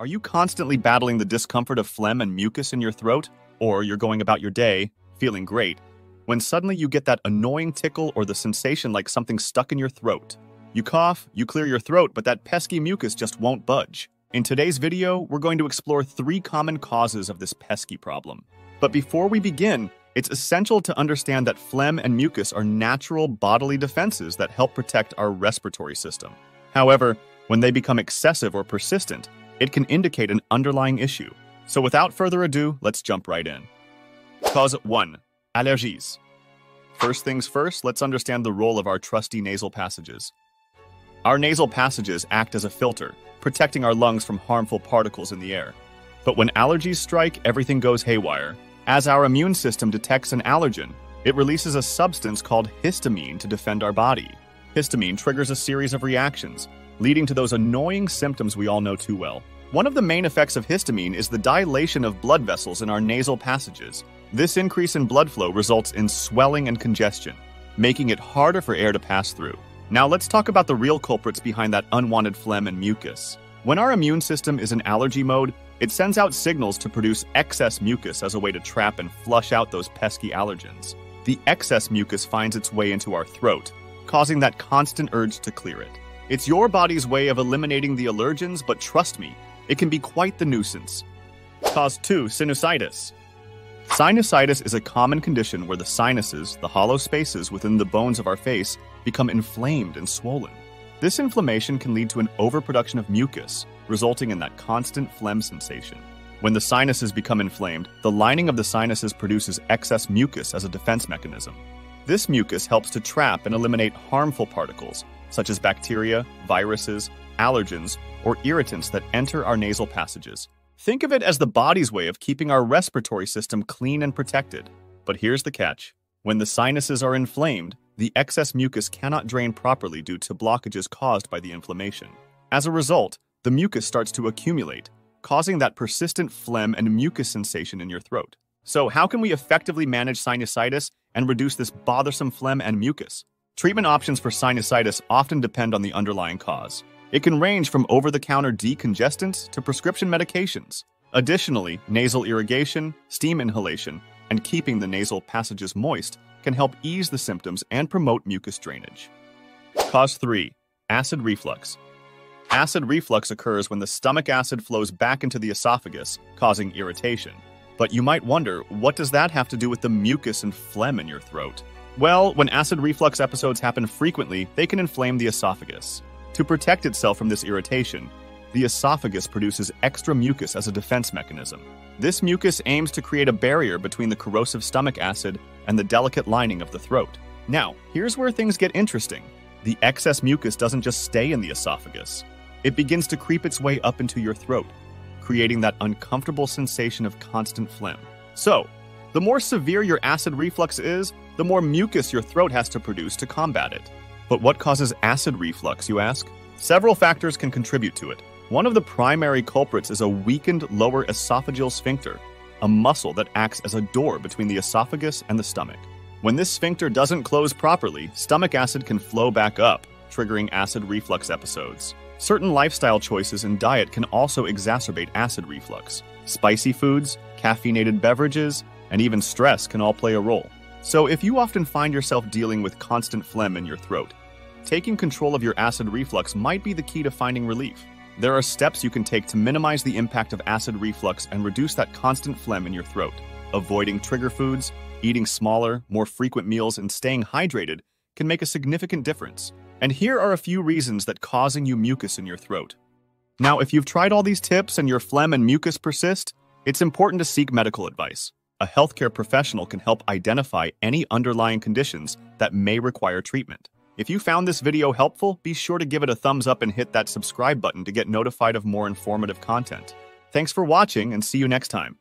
Are you constantly battling the discomfort of phlegm and mucus in your throat? Or you're going about your day, feeling great, when suddenly you get that annoying tickle or the sensation like something's stuck in your throat? You cough, you clear your throat, but that pesky mucus just won't budge. In today's video, we're going to explore 3 common causes of this pesky problem. But before we begin, it's essential to understand that phlegm and mucus are natural bodily defenses that help protect our respiratory system. However, when they become excessive or persistent, it can indicate an underlying issue. So without further ado, let's jump right in. Cause 1. Allergies. First things first, let's understand the role of our trusty nasal passages. Our nasal passages act as a filter, protecting our lungs from harmful particles in the air. But when allergies strike, everything goes haywire. As our immune system detects an allergen, it releases a substance called histamine to defend our body. Histamine triggers a series of reactions, leading to those annoying symptoms we all know too well. One of the main effects of histamine is the dilation of blood vessels in our nasal passages. This increase in blood flow results in swelling and congestion, making it harder for air to pass through. Now let's talk about the real culprits behind that unwanted phlegm and mucus. When our immune system is in allergy mode, it sends out signals to produce excess mucus as a way to trap and flush out those pesky allergens. The excess mucus finds its way into our throat, causing that constant urge to clear it. It's your body's way of eliminating the allergens, but trust me, it can be quite the nuisance. Cause 2. Sinusitis. Sinusitis is a common condition where the sinuses, the hollow spaces within the bones of our face, become inflamed and swollen. This inflammation can lead to an overproduction of mucus, resulting in that constant phlegm sensation. When the sinuses become inflamed, the lining of the sinuses produces excess mucus as a defense mechanism. This mucus helps to trap and eliminate harmful particles, such as bacteria, viruses, allergens, or irritants that enter our nasal passages. Think of it as the body's way of keeping our respiratory system clean and protected. But here's the catch. When the sinuses are inflamed, the excess mucus cannot drain properly due to blockages caused by the inflammation. As a result, the mucus starts to accumulate, causing that persistent phlegm and mucus sensation in your throat. So how can we effectively manage sinusitis and reduce this bothersome phlegm and mucus? Treatment options for sinusitis often depend on the underlying cause. It can range from over-the-counter decongestants to prescription medications. Additionally, nasal irrigation, steam inhalation, and keeping the nasal passages moist can help ease the symptoms and promote mucus drainage. Cause 3. Acid reflux. Acid reflux occurs when the stomach acid flows back into the esophagus, causing irritation. But you might wonder, what does that have to do with the mucus and phlegm in your throat? Well, when acid reflux episodes happen frequently, they can inflame the esophagus. To protect itself from this irritation, the esophagus produces extra mucus as a defense mechanism. This mucus aims to create a barrier between the corrosive stomach acid and the delicate lining of the throat. Now, here's where things get interesting. The excess mucus doesn't just stay in the esophagus. It begins to creep its way up into your throat, creating that uncomfortable sensation of constant phlegm. So, the more severe your acid reflux is, the more mucus your throat has to produce to combat it. But what causes acid reflux, you ask? Several factors can contribute to it. One of the primary culprits is a weakened lower esophageal sphincter, a muscle that acts as a door between the esophagus and the stomach. When this sphincter doesn't close properly, stomach acid can flow back up, triggering acid reflux episodes. Certain lifestyle choices and diet can also exacerbate acid reflux. Spicy foods, caffeinated beverages, and even stress can all play a role. So if you often find yourself dealing with constant phlegm in your throat, taking control of your acid reflux might be the key to finding relief. There are steps you can take to minimize the impact of acid reflux and reduce that constant phlegm in your throat. Avoiding trigger foods, eating smaller, more frequent meals, and staying hydrated can make a significant difference. And here are a few reasons that causing you mucus in your throat. Now, if you've tried all these tips and your phlegm and mucus persist, it's important to seek medical advice. A healthcare professional can help identify any underlying conditions that may require treatment. If you found this video helpful, be sure to give it a thumbs up and hit that subscribe button to get notified of more informative content. Thanks for watching and see you next time.